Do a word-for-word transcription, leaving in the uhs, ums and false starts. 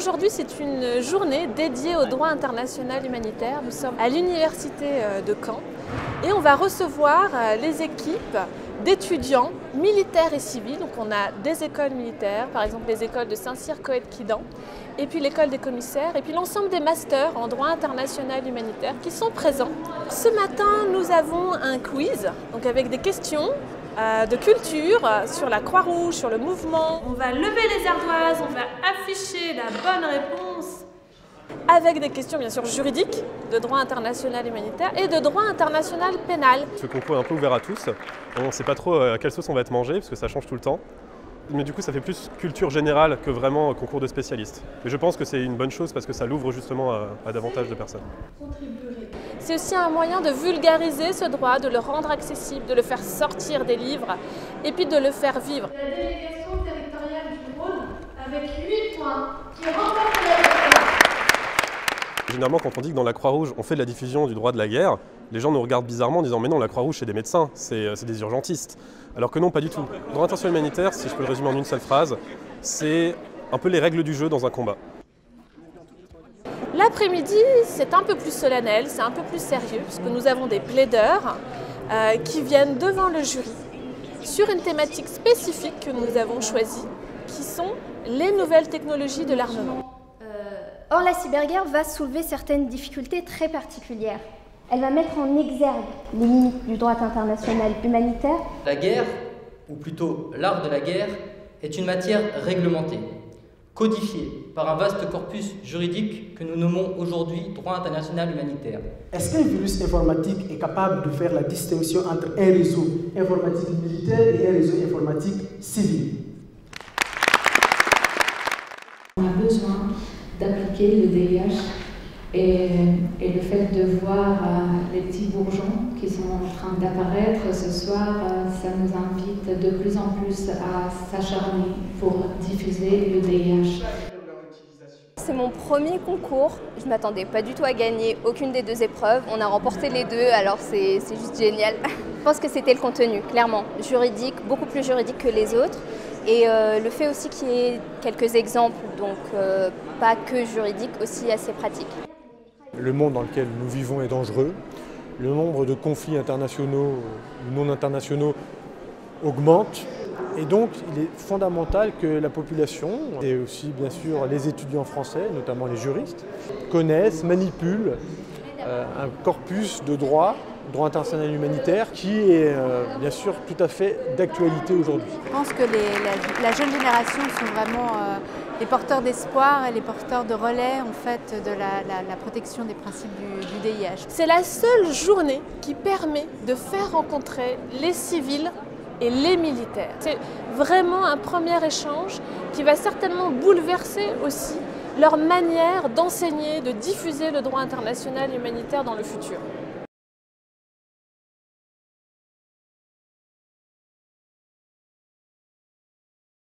Aujourd'hui, c'est une journée dédiée au droit international humanitaire. Nous sommes à l'université de Caen et on va recevoir les équipes d'étudiants militaires et civils. Donc on a des écoles militaires, par exemple les écoles de Saint-Cyr Coëtquidan, et puis l'école des commissaires, et puis l'ensemble des masters en droit international humanitaire qui sont présents. Ce matin, nous avons un quiz, donc avec des questions euh, de culture euh, sur la Croix-Rouge, sur le mouvement. On va lever les ardoises, on va afficher la bonne réponse avec des questions bien sûr juridiques, de droit international humanitaire et de droit international pénal. Ce concours est un peu ouvert à tous. On ne sait pas trop à quelle sauce on va être mangé parce que ça change tout le temps. Mais du coup, ça fait plus culture générale que vraiment concours de spécialistes. Et je pense que c'est une bonne chose parce que ça l'ouvre justement à, à davantage de personnes. C'est aussi un moyen de vulgariser ce droit, de le rendre accessible, de le faire sortir des livres et puis de le faire vivre. La délégation territoriale du Rhône avec huit points qui remporte la... Généralement, quand on dit que dans la Croix-Rouge, on fait de la diffusion du droit de la guerre, les gens nous regardent bizarrement en disant « Mais non, la Croix-Rouge, c'est des médecins, c'est des urgentistes ». Alors que non, pas du tout. Le droit international humanitaire, si je peux le résumer en une seule phrase, c'est un peu les règles du jeu dans un combat. L'après-midi, c'est un peu plus solennel, c'est un peu plus sérieux, puisque nous avons des plaideurs euh, qui viennent devant le jury sur une thématique spécifique que nous avons choisie, qui sont les nouvelles technologies de l'armement. Or, la cyberguerre va soulever certaines difficultés très particulières. Elle va mettre en exergue les limites du droit international humanitaire. La guerre, ou plutôt l'art de la guerre, est une matière réglementée, codifiée par un vaste corpus juridique que nous nommons aujourd'hui droit international humanitaire. Est-ce qu'un virus informatique est capable de faire la distinction entre un réseau informatique militaire et un réseau informatique civil? On a besoin d'appliquer le D I H. Et, et le fait de voir euh, les petits bourgeons qui sont en train d'apparaître ce soir, euh, ça nous invite de plus en plus à s'acharner pour diffuser le D I H. C'est mon premier concours, je ne m'attendais pas du tout à gagner aucune des deux épreuves. On a remporté les deux, alors c'est juste génial. Je pense que c'était le contenu, clairement, juridique, beaucoup plus juridique que les autres. Et euh, le fait aussi qu'il y ait quelques exemples, donc euh, pas que juridique, aussi assez pratique. Le monde dans lequel nous vivons est dangereux. Le nombre de conflits internationaux ou non internationaux augmente. Et donc, il est fondamental que la population, et aussi bien sûr les étudiants français, notamment les juristes, connaissent, manipulent euh, un corpus de droit, droit international humanitaire, qui est euh, bien sûr tout à fait d'actualité aujourd'hui. Je pense que les, la, la jeune génération sont vraiment euh, les porteurs d'espoir et les porteurs de relais en fait, de la, la, la protection des principes du, du D I H. C'est la seule journée qui permet de faire rencontrer les civils et les militaires. C'est vraiment un premier échange qui va certainement bouleverser aussi leur manière d'enseigner, de diffuser le droit international humanitaire dans le futur.